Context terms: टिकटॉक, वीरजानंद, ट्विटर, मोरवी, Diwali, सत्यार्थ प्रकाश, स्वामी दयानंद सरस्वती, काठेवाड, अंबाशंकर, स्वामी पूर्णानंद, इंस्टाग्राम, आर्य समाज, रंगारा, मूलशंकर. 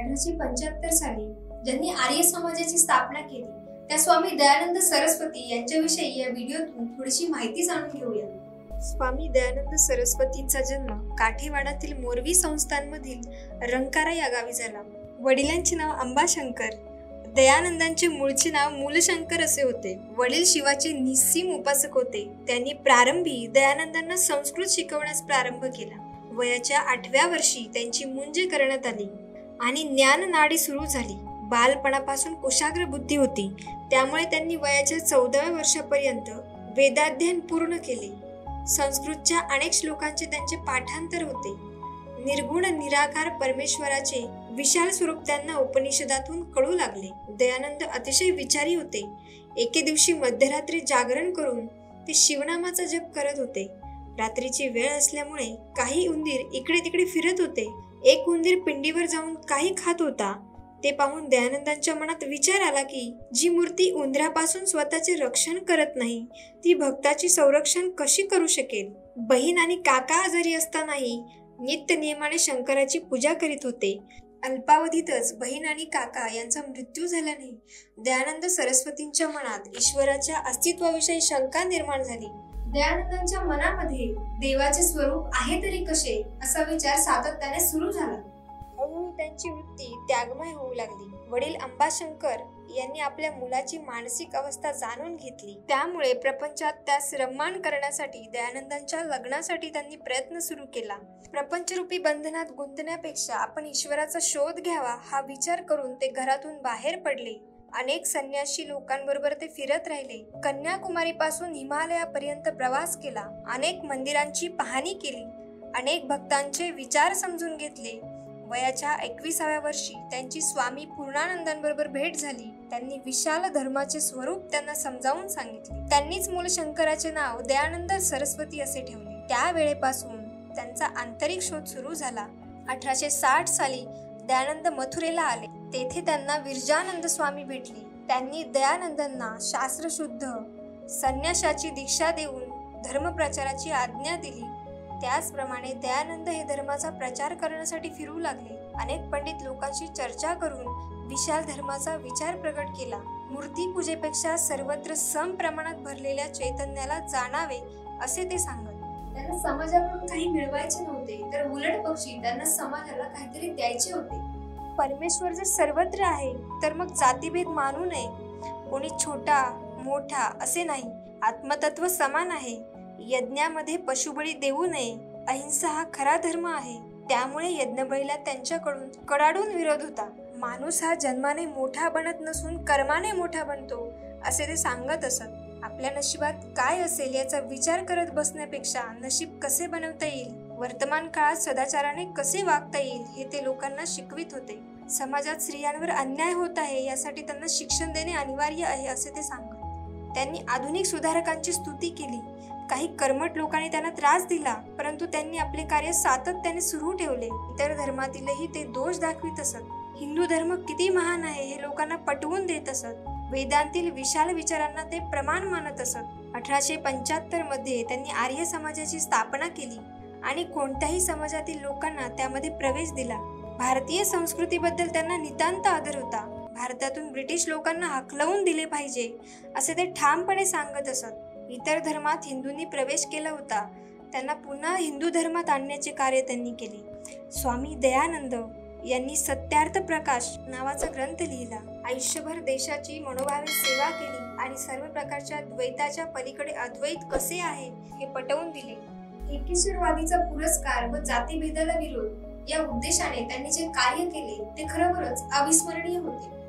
1875 साली ज्यांनी आर्य समाजाची स्थापना केली त्या स्वामी दयानंद सरस्वती यांच्याविषयी या व्हिडिओतून थोडीशी माहिती जाणून घेऊया। स्वामी दयानंद सरस्वतींचा जन्म काठेवाडातील मोरवी संस्थानमधील रंगारा या गावी झाला। वडिलांचे नाव अंबाशंकर, दयानंदांचे मूळचे नाव मूलशंकर असे होते। वडील शिवाचे निस्सीम उपासक होते। त्यांनी प्रारंभी दयानंदांना संस्कृत शिकवण्यास प्रारंभ केला। वयाच्या 8व्या वर्षी त्यांची मुंजे करण्यात आली आणि ज्ञान नाडी सुरू झाली। बालपणापासून कुशाग्र बुद्धी होती, त्यामुळे त्यांनी वयाच्या 14व्या वर्षापर्यंत वेदाध्ययन पूर्ण केले। संस्कृतच्या अनेक श्लोकांचे त्यांचे पाठांतर होते। निर्गुण निराकार परमेश्वराचे विशाल स्वरूप त्यांना उपनिषदातून कळू लागले। दयानंद अतिशय विचारी होते। एके दिवशी मध्यरात्री जागरण करून ते शिवनामाचा जप करत होते। रात्रीची वेळ असल्यामुळे काही उंदीर इकडे तिकडे फिरत होते। एक उंदीर पिंडीवर जाऊन काही खात होता। ते पाहून दयानंदांच्या मनात विचार आला की जी मूर्ती उंदरापासून स्वतःचे रक्षण करत नाही ती भक्ताची संरक्षण कशी करू शकेल। बहीण आणि काका आजारी असतानाही नित्य नियमाने शंकराची पूजा करीत होते। अल्पावधीतच बहीण आणि काका यांचा मृत्यू झाल्याने दयानंद सरस्वतींच्या मनात ईश्वराच्या अस्तित्वाविषयी शंका निर्माण झाली। दयानंदांच्या मनामध्ये देवाचे स्वरूप आहे तरी कसे असा विचार सातत्याने सुरू झाला। हळूहळू त्यांची वृत्ती त्यागमय होऊ लागली। वडील अंबाशंकर यांनी आपल्या मुलाची मानसिक अवस्था जाणून घेतली, त्यामुळे प्रपंचात त्यास रममाण करण्यासाठी दयानंदांच्या लग्नासाठी त्यांनी प्रयत्न सुरू केला। प्रपंचरूपी बंधनात गुंतण्यापेक्षा आपण ईश्वराचा शोध घ्यावा हा विचार करून ते घरातून बाहेर पडले। अनेक संन्यासी लोकांबरोबर ते फिरत राहिले। कन्याकुमारीपासून हिमालयापर्यंत प्रवास केला। अनेक मंदिरांची पाहणी केली। अनेक भक्तांचे विचार समजून घेतले। वयाच्या 21व्या वर्षी त्यांची स्वामी पूर्णानंदांबरोबर भेट झाली। त्यांनी विशाल धर्माचे स्वरूप त्यांना समजावून सांगितले। त्यांनीच मूलशंकराचे नाव दयानंद सरस्वती असे ठेवले। त्या वेळेपासून त्यांचा आंतरिक शोध सुरू झाला। 1860 साली दयानंद मथुरेला आले। तेथे त्यांना वीरजानंद स्वामी भेटले। त्यांनी दयानंदांना शास्त्रशुद्ध संन्यासाची दीक्षा देऊन धर्मप्रचाराची आज्ञा दिली। त्याचप्रमाणे दयानंद हे धर्माचा प्रचार करण्यासाठी फिरू लागले। अनेक पंडित लोकांशी चर्चा करून विशाल धर्माचा विचार प्रकट केला। मूर्ती पूजेपेक्षा सर्वत्र सम प्रमाणात भरलेल्या चैतन्याला जाणावे असे ते सांगत। त्यांना समाजाकडून काही मिळवायचे नव्हते, तर उलट पक्षी त्यांना समाजाला काहीतरी द्यायचे होते। परमेश्वर जर सर्वत्र आहे तर मग जातीभेद मानू नये। कोणी छोटा मोठा असे नाही, आत्मतत्व समान आहे। यज्ञामध्ये पशुबळी देऊ नये। अहिंसा हा खरा धर्म आहे। त्यामुळे यज्ञबळीला त्यांच्याकडून कडाडून विरोध होता। माणूस हा जन्माने मोठा बनत नसून कर्माने मोठा बनतो असे ते सांगत असत। आपल्या नशिबात काय असेल याचा विचार करत बसण्यापेक्षा नशीब कसे बनवता येईल, वर्तमान काळात सदाचाराने कसे वागता येईल हे ते लोकांना शिकवित होते। समाजात स्त्रियांवर अन्याय होत आहे यासाठी त्यांना शिक्षण देणे अनिवार्य आहे असे ते सांगत। त्यांनी आधुनिक सुधारकांची स्तुती केली। काही कर्मठ लोकांनी त्यांना त्रास दिला, परंतु त्यांनी आपले कार्य सातत्याने सुरू ठेवले। इतर धर्मातीलही ते दोष दाखवित असत। हिंदू धर्म किती महान आहे हे लोकांना पटवून देत असत। वेदांतील विशाल विचारांना ते प्रमाण मानत असत। 1875 मध्ये त्यांनी आर्य समाजाची स्थापना केली आणि कोणत्याही समाजातील लोकांना त्यामध्ये प्रवेश दिला। भारतीय संस्कृतीबद्दल त्यांना नितांत आदर होता। भारतातून ब्रिटिश लोकांना हकलवून दिले पाहिजे असे ते ठामपणे सांगत असत। इतर धर्मात हिंदूंनी प्रवेश केला होता, त्यांना पुन्हा हिंदू धर्मात आणण्याचे कार्य त्यांनी केले। स्वामी दयानंद यांनी सत्यार्थ प्रकाश नावाचा ग्रंथ लिहिला। आयुष्यभर देशाची मनोभावे सेवा केली आणि सर्व प्रकारच्या द्वैताच्या पलीकडे अद्वैत कसे आहे हे पटवून दिले। एकेश्वरवादीचा पुरस्कार व जातीभेदाला विरोध या उद्देशाने त्यांनी जे कार्य केले ते खरोखरच अविस्मरणीय होते।